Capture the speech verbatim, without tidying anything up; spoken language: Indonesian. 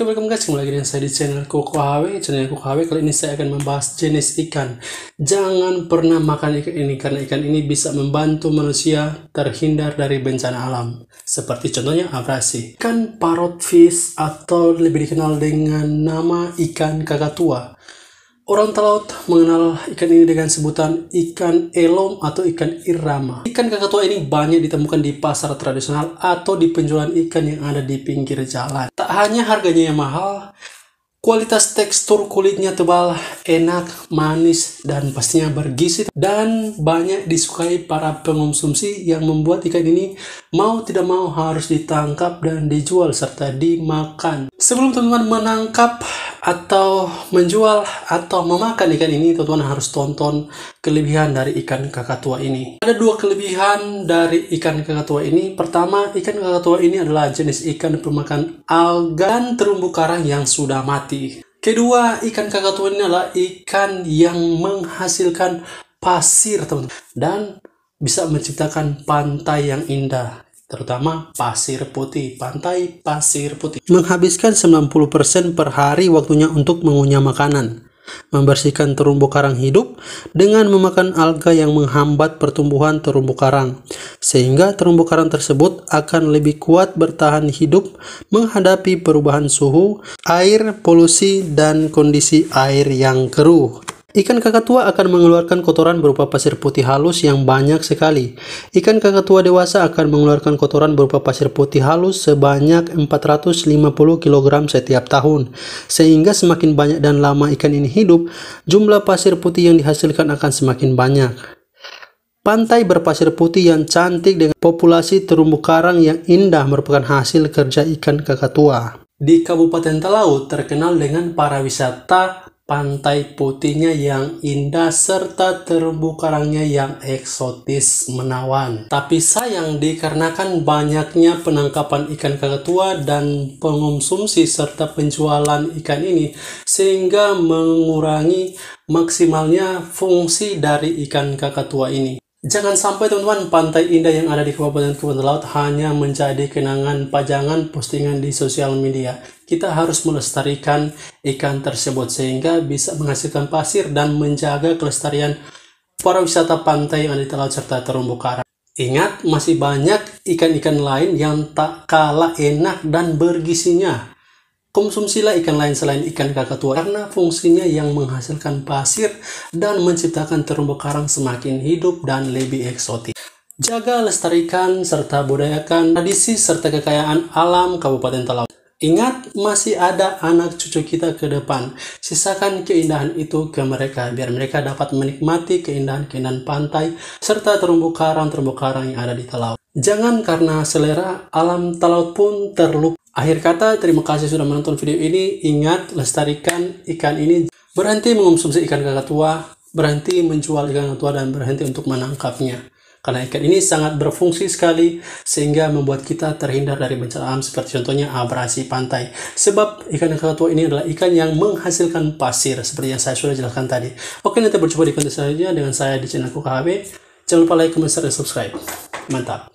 Oke, welcome guys, kembali lagi dengan saya di channel KUKOHAWE. Channel KUKOHAWE kali ini saya akan membahas jenis ikan. Jangan pernah makan ikan ini, karena ikan ini bisa membantu manusia terhindar dari bencana alam, seperti contohnya abrasi. Ikan parrot fish atau lebih dikenal dengan nama ikan kakatua. Orang Talaud mengenal ikan ini dengan sebutan ikan elom atau ikan irama. Ikan kakatua ini banyak ditemukan di pasar tradisional atau di penjualan ikan yang ada di pinggir jalan. Tak hanya harganya yang mahal, kualitas tekstur kulitnya tebal, enak, manis, dan pastinya bergizi. Dan banyak disukai para pengonsumsi yang membuat ikan ini mau tidak mau harus ditangkap dan dijual serta dimakan. Sebelum teman-teman menangkap atau menjual atau memakan ikan ini, teman-teman harus tonton kelebihan dari ikan kakatua ini. Ada dua kelebihan dari ikan kakatua ini. Pertama, ikan kakatua ini adalah jenis ikan pemakan alga dan terumbu karang yang sudah mati. Kedua, ikan kakatua ini adalah ikan yang menghasilkan pasir, teman-teman, dan bisa menciptakan pantai yang indah, terutama pasir putih, pantai pasir putih. Menghabiskan sembilan puluh persen per hari waktunya untuk mengunyah makanan, membersihkan terumbu karang hidup dengan memakan alga yang menghambat pertumbuhan terumbu karang, sehingga terumbu karang tersebut akan lebih kuat bertahan hidup menghadapi perubahan suhu, air, polusi, dan kondisi air yang keruh. Ikan kakatua akan mengeluarkan kotoran berupa pasir putih halus yang banyak sekali. Ikan kakatua dewasa akan mengeluarkan kotoran berupa pasir putih halus sebanyak empat ratus lima puluh kilogram setiap tahun. Sehingga semakin banyak dan lama ikan ini hidup, jumlah pasir putih yang dihasilkan akan semakin banyak. Pantai berpasir putih yang cantik dengan populasi terumbu karang yang indah merupakan hasil kerja ikan kakatua. Di Kabupaten Talaud terkenal dengan para wisata pantai putihnya yang indah serta terumbu karangnya yang eksotis menawan. Tapi sayang, dikarenakan banyaknya penangkapan ikan kakatua dan pengonsumsi serta penjualan ikan ini, sehingga mengurangi maksimalnya fungsi dari ikan kakatua ini. Jangan sampai teman-teman pantai indah yang ada di Kabupaten Talaud hanya menjadi kenangan pajangan postingan di sosial media. Kita harus melestarikan ikan tersebut sehingga bisa menghasilkan pasir dan menjaga kelestarian para wisata pantai yang ada di Talaud serta terumbu karang. Ingat, masih banyak ikan-ikan lain yang tak kalah enak dan bergizinya. Konsumsilah ikan lain selain ikan kakatua karena fungsinya yang menghasilkan pasir dan menciptakan terumbu karang semakin hidup dan lebih eksotis. Jaga, lestarikan, serta budayakan tradisi serta kekayaan alam Kabupaten Talaud. Ingat, masih ada anak cucu kita ke depan. Sisakan keindahan itu ke mereka, biar mereka dapat menikmati keindahan-keindahan pantai serta terumbu karang-terumbu karang yang ada di Talaud. Jangan karena selera, alam Talaud pun terlupa. Akhir kata, terima kasih sudah menonton video ini. Ingat, lestarikan ikan ini. Berhenti mengonsumsi ikan kakatua, berhenti menjual ikan kakatua, dan berhenti untuk menangkapnya. Karena ikan ini sangat berfungsi sekali, sehingga membuat kita terhindar dari bencana alam seperti contohnya abrasi pantai. Sebab ikan kakatua ini adalah ikan yang menghasilkan pasir, seperti yang saya sudah jelaskan tadi. Oke, nanti berjumpa di konten selanjutnya dengan saya di channel KUKOHAWE. Jangan lupa like, comment, share, dan subscribe. Mantap!